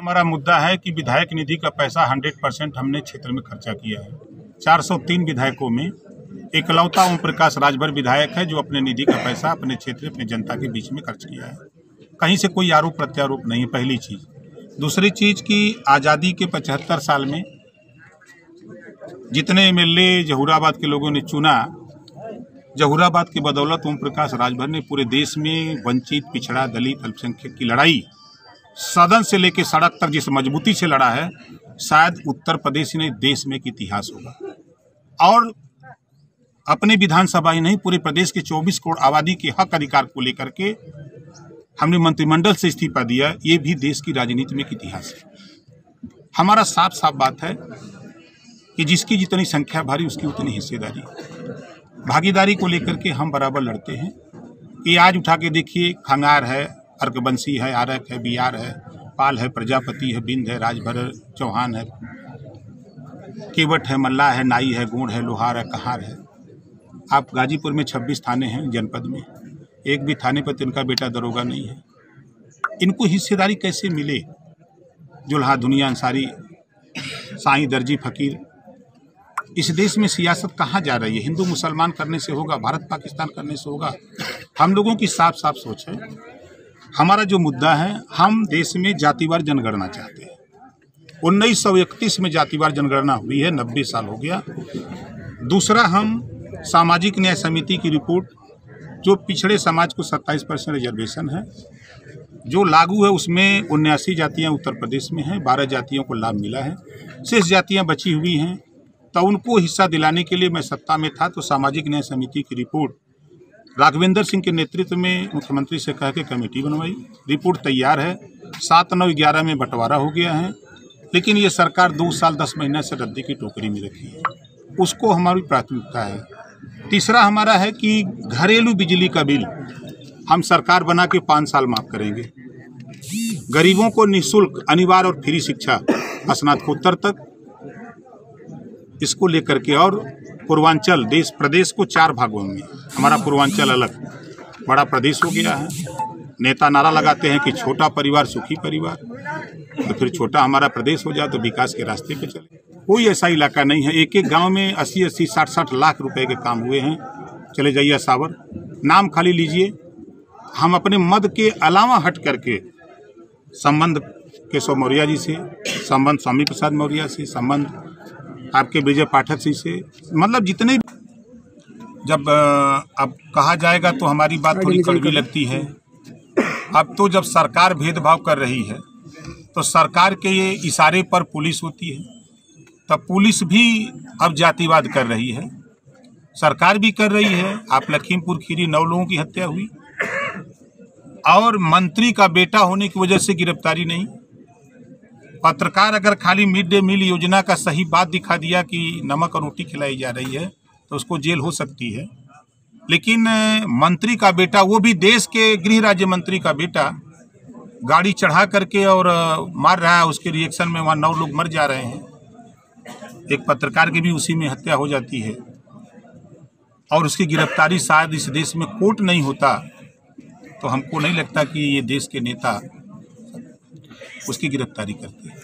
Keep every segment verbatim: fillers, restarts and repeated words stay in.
हमारा मुद्दा है कि विधायक निधि का पैसा सौ परसेंट हमने क्षेत्र में खर्चा किया है। चार सौ तीन विधायकों में एकलौता ओम प्रकाश राजभर विधायक है जो अपने निधि का पैसा अपने क्षेत्र अपने जनता के बीच में खर्च किया है। कहीं से कोई आरोप प्रत्यारोप नहीं है, पहली चीज़। दूसरी चीज़ कि आज़ादी के पचहत्तर साल में जितने एम एल ए जहूराबाद के लोगों ने चुना, जहूराबाद की बदौलत ओम प्रकाश राजभर ने पूरे देश में वंचित, पिछड़ा, दलित, अल्पसंख्यक की लड़ाई सदन से लेकर सड़क तक जिस मजबूती से लड़ा है, शायद उत्तर प्रदेश ने देश में एक इतिहास होगा। और अपने विधानसभा ही नहीं, पूरे प्रदेश के चौबीस करोड़ आबादी के हक अधिकार को लेकर के हमने मंत्रिमंडल से इस्तीफा दिया। ये भी देश की राजनीति में एक इतिहास है। हमारा साफ साफ बात है कि जिसकी जितनी संख्या भारी उसकी उतनी हिस्सेदारी, भागीदारी को लेकर के हम बराबर लड़ते हैं। ये आज उठा के देखिए, खंगार है, अर्कबंसी है, आरक है, बिहार है, पाल है, प्रजापति है, बिंद है, राजभर, चौहान है, केवट है, मल्ला है, नाई है, गोंड है, लोहार है, कहार है। आप गाज़ीपुर में छब्बीस थाने हैं जनपद में, एक भी थाने पर तिनका बेटा दरोगा नहीं है। इनको हिस्सेदारी कैसे मिले? जुल्हा दुनिया अंसारी, साईं दर्जी फकीर। इस देश में सियासत कहाँ जा रही है? हिंदू मुसलमान करने से होगा? भारत पाकिस्तान करने से होगा? हम लोगों की साफ साफ सोच है। हमारा जो मुद्दा है, हम देश में जातिवार जनगणना चाहते हैं। उन्नीस सौ इकतीस में जातिवार जनगणना हुई है, नब्बे साल हो गया। दूसरा, हम सामाजिक न्याय समिति की रिपोर्ट, जो पिछड़े समाज को सत्ताईस परसेंट रिजर्वेशन है जो लागू है, उसमें उन्यासी जातियाँ उत्तर प्रदेश में हैं, बारह जातियों को लाभ मिला है, शेष जातियाँ बची हुई हैं। तो उनको हिस्सा दिलाने के लिए मैं सत्ता में था तो सामाजिक न्याय समिति की रिपोर्ट राघवेंद्र सिंह के नेतृत्व में मुख्यमंत्री से कह के कमेटी बनवाई। रिपोर्ट तैयार है, सात नौ ग्यारह में बंटवारा हो गया है, लेकिन ये सरकार दो साल दस महीना से रद्दी की टोकरी में रखी है। उसको हमारी प्राथमिकता है। तीसरा हमारा है कि घरेलू बिजली का बिल हम सरकार बना के पाँच साल माफ़ करेंगे। गरीबों को निःशुल्क, अनिवार्य और फ्री शिक्षा स्नातकोत्तर तक, इसको लेकर के। और पूर्वांचल देश प्रदेश को चार भागों में, हमारा पूर्वांचल अलग बड़ा प्रदेश हो गया है। नेता नारा लगाते हैं कि छोटा परिवार सुखी परिवार, तो फिर छोटा हमारा प्रदेश हो जाए तो विकास के रास्ते पे चले। कोई ऐसा इलाका नहीं है। एक एक गांव में अस्सी अस्सी साठ साठ लाख रुपए के काम हुए हैं। चले जाइए सावर, नाम खाली लीजिए। हम अपने मद के अलावा हट करके संबंध केशव मौर्या जी से, संबंध स्वामी प्रसाद मौर्या से, संबंध आपके विजय पाठक सिंह से, मतलब जितने, जब अब कहा जाएगा तो हमारी बात थोड़ी कड़वी लगती है। अब तो जब सरकार भेदभाव कर रही है तो सरकार के ये इशारे पर पुलिस होती है, तब पुलिस भी अब जातिवाद कर रही है, सरकार भी कर रही है। आप लखीमपुर खीरी, नौ लोगों की हत्या हुई और मंत्री का बेटा होने की वजह से गिरफ्तारी नहीं। पत्रकार अगर खाली मिड डे मील योजना का सही बात दिखा दिया कि नमक और रोटी खिलाई जा रही है तो उसको जेल हो सकती है, लेकिन मंत्री का बेटा, वो भी देश के गृह राज्य मंत्री का बेटा, गाड़ी चढ़ा करके और मार रहा है। उसके रिएक्शन में वहाँ नौ लोग मर जा रहे हैं, एक पत्रकार की भी उसी में हत्या हो जाती है और उसकी गिरफ्तारी शायद इस देश में कोर्ट नहीं होता तो हमको नहीं लगता कि ये देश के नेता उसकी गिरफ्तारी करते हैं।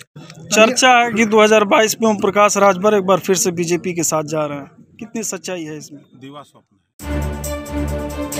चर्चा है कि दो हज़ार बाईस में ओम प्रकाश राजभर एक बार फिर से बीजेपी के साथ जा रहे हैं, कितनी सच्चाई है इसमें? दीवा स्वप्न।